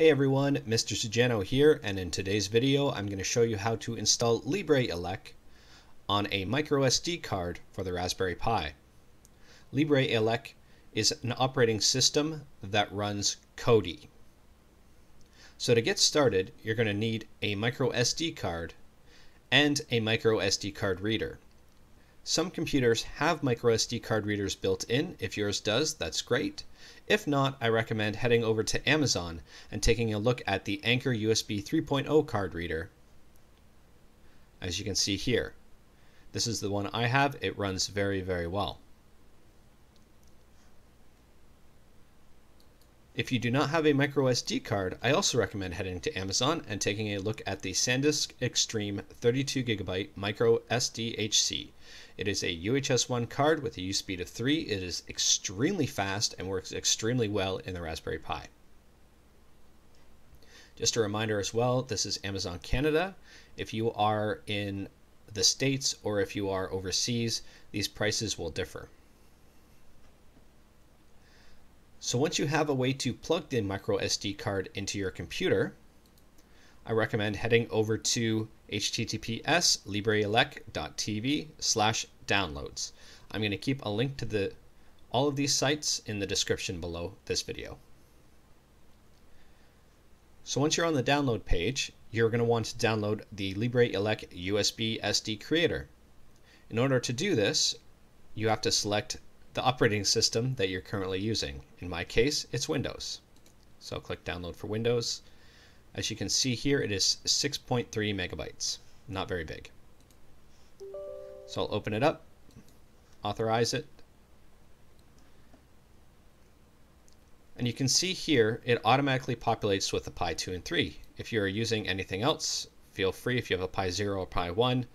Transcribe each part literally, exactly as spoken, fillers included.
Hey everyone, Mister Sujano here, and in today's video I'm going to show you how to install LibreELEC on a microSD card for the Raspberry Pi. LibreELEC is an operating system that runs Kodi. So to get started, you're going to need a microSD card and a microSD card reader. Some computers have microSD card readers built in. If yours does, that's great. If not, I recommend heading over to Amazon and taking a look at the Anker U S B three point oh card reader. As you can see here, this is the one I have. It runs very, very well. If you do not have a microSD card, I also recommend heading to Amazon and taking a look at the SanDisk Extreme thirty-two gigabyte microSD H C. It is a U H S one card with a use speed of three. It is extremely fast and works extremely well in the Raspberry Pi. Just a reminder as well, this is Amazon Canada. If you are in the States or if you are overseas, these prices will differ. So once you have a way to plug the microSD card into your computer, I recommend heading over to H T T P S libreelec dot T V slash downloads. I'm going to keep a link to the all of these sites in the description below this video. So once you're on the download page, you're going to want to download the LibreELEC U S B S D creator. In order to do this, you have to select the operating system that you're currently using. In my case, it's Windows. So I'll click download for Windows. As you can see here, it is six point three megabytes, not very big. So I'll open it up, authorize it. And you can see here, it automatically populates with the Pi two and three. If you're using anything else, feel free if you have a Pi zero or Pi one.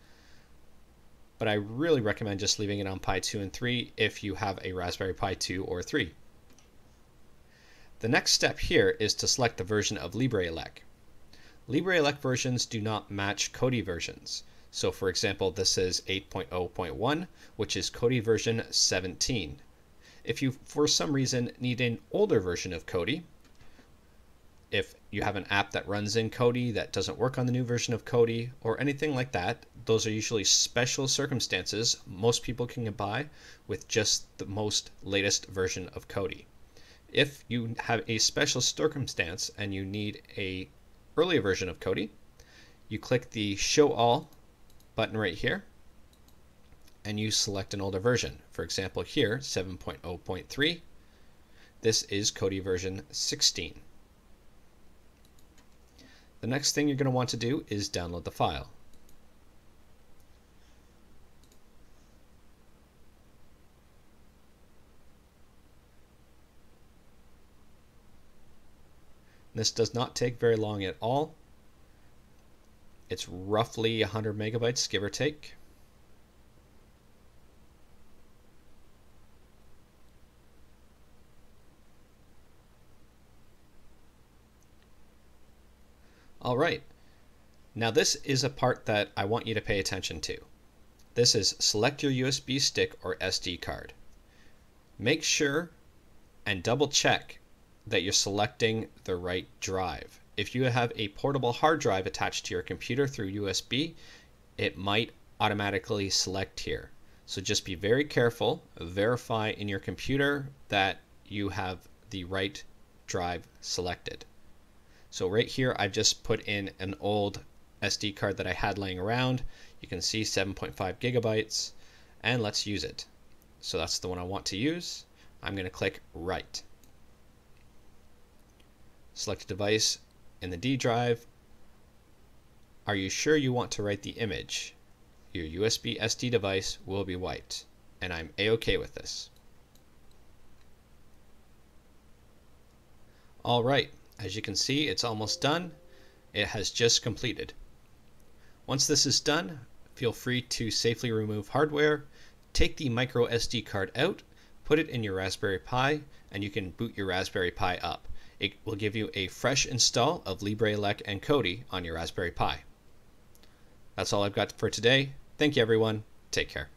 But I really recommend just leaving it on Pi two and three if you have a Raspberry Pi two or three. The next step here is to select the version of LibreELEC. LibreELEC versions do not match Kodi versions. So for example, this is eight point oh point one, which is Kodi version seventeen. If you, for some reason, need an older version of Kodi, if you have an app that runs in Kodi that doesn't work on the new version of Kodi or anything like that, those are usually special circumstances most people can get by with just the most latest version of Kodi. If you have a special circumstance and you need an earlier version of Kodi, you click the Show All button right here and you select an older version. For example here, seven point oh point three, this is Kodi version sixteen. The next thing you're going to want to do is download the file. This does not take very long at all. It's roughly one hundred megabytes, give or take. All right, now this is a part that I want you to pay attention to. This is select your U S B stick or S D card. Make sure and double check that you're selecting the right drive. If you have a portable hard drive attached to your computer through U S B, it might automatically select here. So just be very careful, verify in your computer that you have the right drive selected. So right here, I've just put in an old S D card that I had laying around. You can see seven point five gigabytes, and let's use it. So that's the one I want to use. I'm gonna click Write. Select a device in the D drive. Are you sure you want to write the image? Your U S B S D device will be wiped, and I'm A-okay with this. All right. As you can see, it's almost done. It has just completed. Once this is done, feel free to safely remove hardware, take the microSD card out, put it in your Raspberry Pi, and you can boot your Raspberry Pi up. It will give you a fresh install of LibreELEC and Kodi on your Raspberry Pi. That's all I've got for today. Thank you, everyone. Take care.